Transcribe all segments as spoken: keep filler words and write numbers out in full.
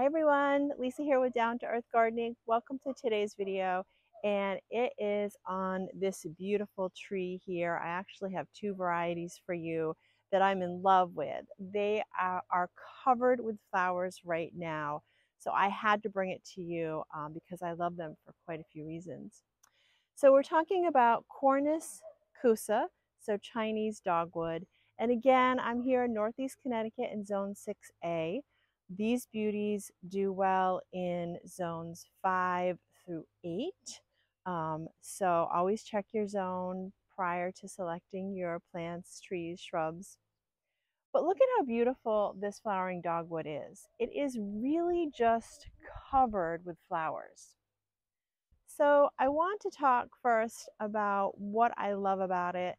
Hi everyone, Lisa here with Down to Earth Gardening. Welcome to today's video, and it is on this beautiful tree here. I actually have two varieties for you that I'm in love with. They are, are covered with flowers right now, so I had to bring it to you um, because I love them for quite a few reasons. So we're talking about Cornus Kousa, so Chinese dogwood, and again I'm here in Northeast Connecticut in Zone six A. These beauties do well in zones five through eight. Um, so always check your zone prior to selecting your plants, trees, shrubs. But look at how beautiful this flowering dogwood is. It is really just covered with flowers. So I want to talk first about what I love about it.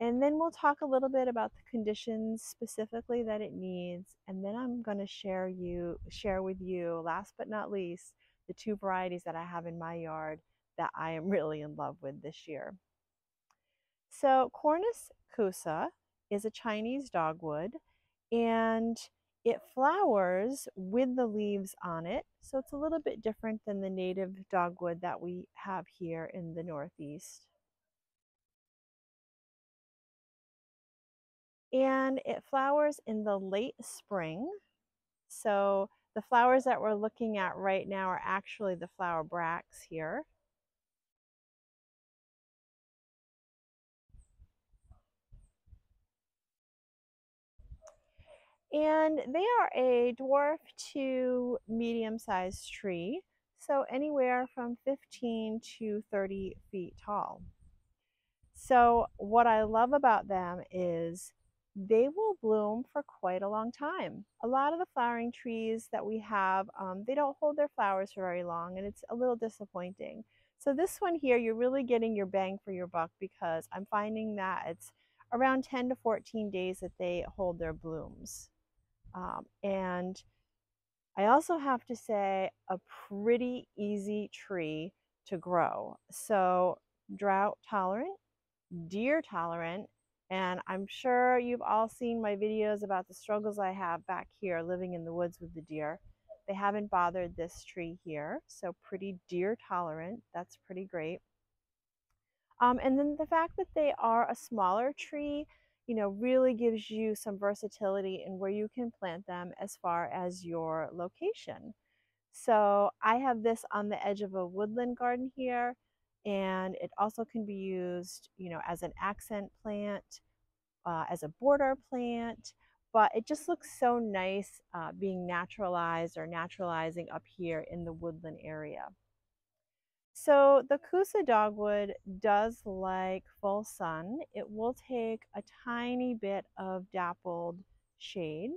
And then we'll talk a little bit about the conditions specifically that it needs. And then I'm going to share you, share with you, last but not least, the two varieties that I have in my yard that I am really in love with this year. So Cornus Kousa is a Chinese dogwood, and it flowers with the leaves on it. So it's a little bit different than the native dogwood that we have here in the Northeast. And it flowers in the late spring. So the flowers that we're looking at right now are actually the flower bracts here. And they are a dwarf to medium-sized tree, so anywhere from fifteen to thirty feet tall. So what I love about them is they will bloom for quite a long time. A lot of the flowering trees that we have, um, they don't hold their flowers for very long, and it's a little disappointing. So this one here, you're really getting your bang for your buck, because I'm finding that it's around ten to fourteen days that they hold their blooms. Um, and I also have to say, a pretty easy tree to grow. So drought tolerant, deer tolerant, and I'm sure you've all seen my videos about the struggles I have back here living in the woods with the deer. They haven't bothered this tree here, so pretty deer tolerant. That's pretty great. Um, and then the fact that they are a smaller tree, you know, really gives you some versatility in where you can plant them as far as your location. So I have this on the edge of a woodland garden here. And it also can be used, you know, as an accent plant, uh, as a border plant, but it just looks so nice uh, being naturalized or naturalizing up here in the woodland area. So the Kousa dogwood does like full sun. It will take a tiny bit of dappled shade.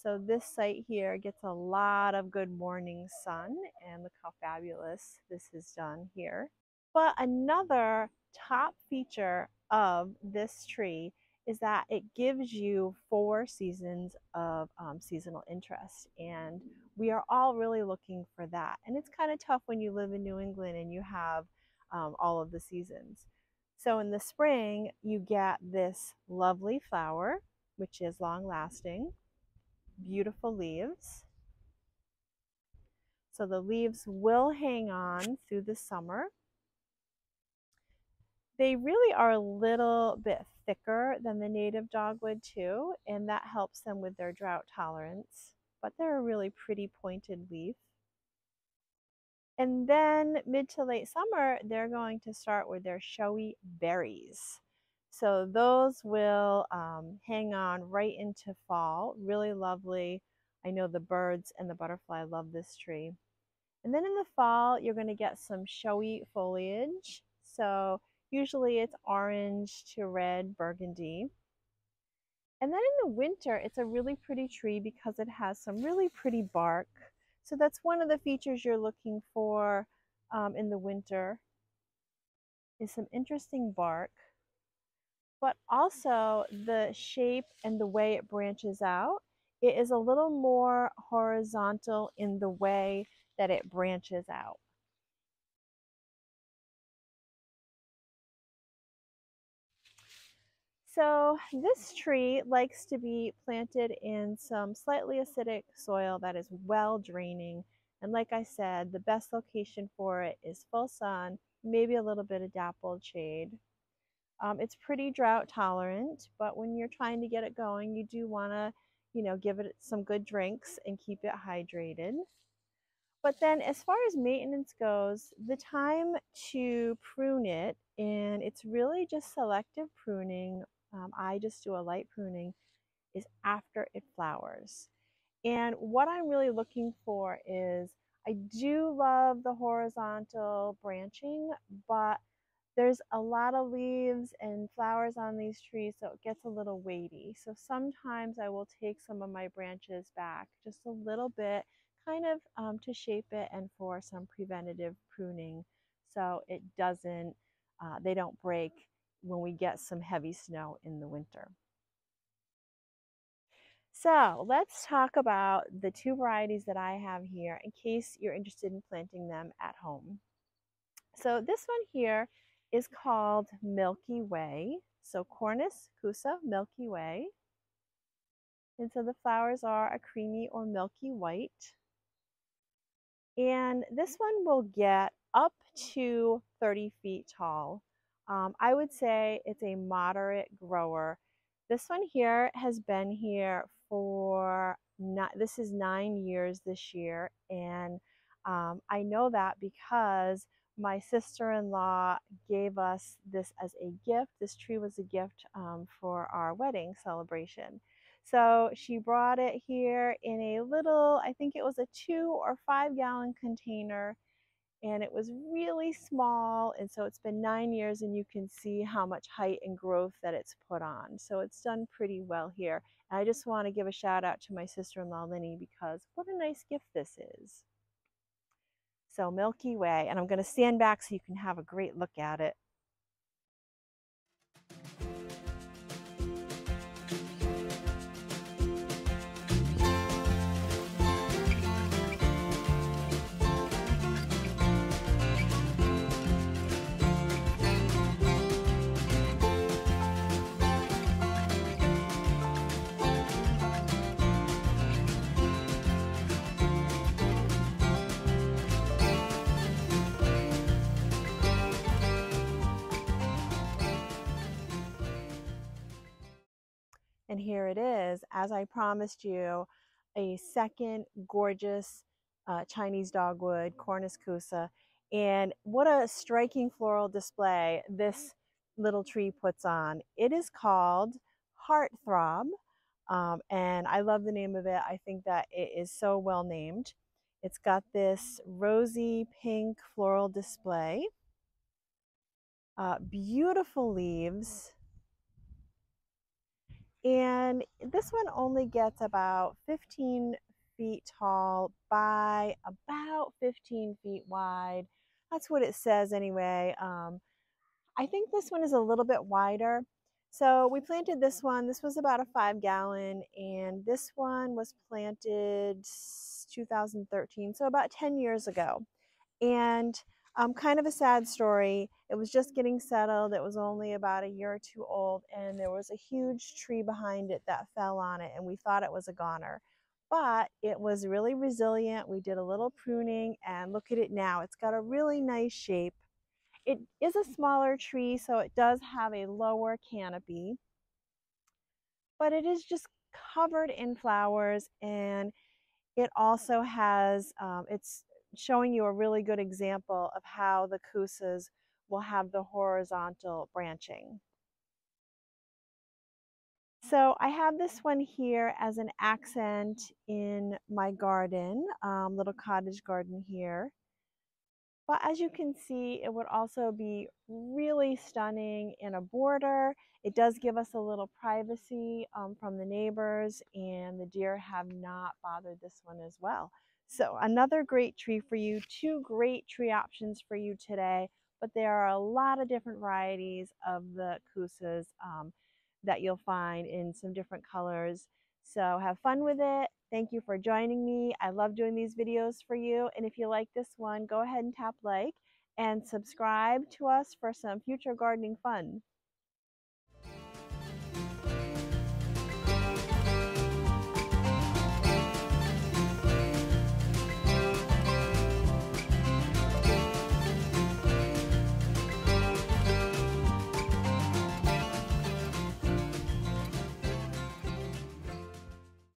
So this site here gets a lot of good morning sun, and look how fabulous this is done here. But another top feature of this tree is that it gives you four seasons of um, seasonal interest, and we are all really looking for that. And it's kind of tough when you live in New England and you have um, all of the seasons. So in the spring, you get this lovely flower, which is long-lasting, beautiful leaves. So the leaves will hang on through the summer. They really are a little bit thicker than the native dogwood too, and that helps them with their drought tolerance, but they're a really pretty pointed leaf. And then mid to late summer, they're going to start with their showy berries. So those will um, hang on right into fall, really lovely. I know the birds and the butterfly love this tree. And then in the fall, you're gonna get some showy foliage. So usually it's orange to red burgundy. And then in the winter, it's a really pretty tree because it has some really pretty bark. So that's one of the features you're looking for um, in the winter, is some interesting bark. But also the shape and the way it branches out, it is a little more horizontal in the way that it branches out. So this tree likes to be planted in some slightly acidic soil that is well draining. And like I said, the best location for it is full sun, maybe a little bit of dappled shade. Um, it's pretty drought tolerant, but when you're trying to get it going, you do want to, you know, give it some good drinks and keep it hydrated. But then as far as maintenance goes, the time to prune it, and it's really just selective pruning, um, I just do a light pruning, is after it flowers. And what I'm really looking for is, I do love the horizontal branching, but there's a lot of leaves and flowers on these trees, so it gets a little weighty. So sometimes I will take some of my branches back just a little bit, kind of um, to shape it and for some preventative pruning, so it doesn't, uh, they don't break when we get some heavy snow in the winter. So let's talk about the two varieties that I have here in case you're interested in planting them at home. So this one here is called Milky Way. So Cornus Kousa Milky Way. And so the flowers are a creamy or milky white. And this one will get up to thirty feet tall. Um, I would say it's a moderate grower. This one here has been here for, not, this is nine years this year. And um, I know that because my sister-in-law gave us this as a gift. This tree was a gift um, for our wedding celebration. So she brought it here in a little, I think it was a two or five gallon container, and it was really small. And so it's been nine years and you can see how much height and growth that it's put on. So it's done pretty well here. And I just want to give a shout out to my sister-in-law Linny, because what a nice gift this is. So Milky Way, and I'm going to stand back so you can have a great look at it. And here it is, as I promised you, a second gorgeous uh, Chinese dogwood, Cornus Kousa. And what a striking floral display this little tree puts on. It is called Heartthrob, um, and I love the name of it. I think that it is so well named. It's got this rosy pink floral display, uh, beautiful leaves. And this one only gets about fifteen feet tall by about fifteen feet wide. That's what it says anyway. Um, I think this one is a little bit wider. So we planted this one. This was about a five gallon, and this one was planted two thousand thirteen, so about ten years ago. And Um, kind of a sad story. It was just getting settled. It was only about a year or two old, and there was a huge tree behind it that fell on it, and we thought it was a goner. But it was really resilient. We did a little pruning, and look at it now. It's got a really nice shape. It is a smaller tree, so it does have a lower canopy, but it is just covered in flowers, and it also has, um, it's showing you a really good example of how the kousas will have the horizontal branching. So I have this one here as an accent in my garden, um, little cottage garden here. But as you can see, it would also be really stunning in a border. It does give us a little privacy um, from the neighbors, and the deer have not bothered this one as well. So another great tree for you, two great tree options for you today, but there are a lot of different varieties of the kousas um, that you'll find in some different colors. So have fun with it. Thank you for joining me. I love doing these videos for you. And if you like this one, go ahead and tap like and subscribe to us for some future gardening fun.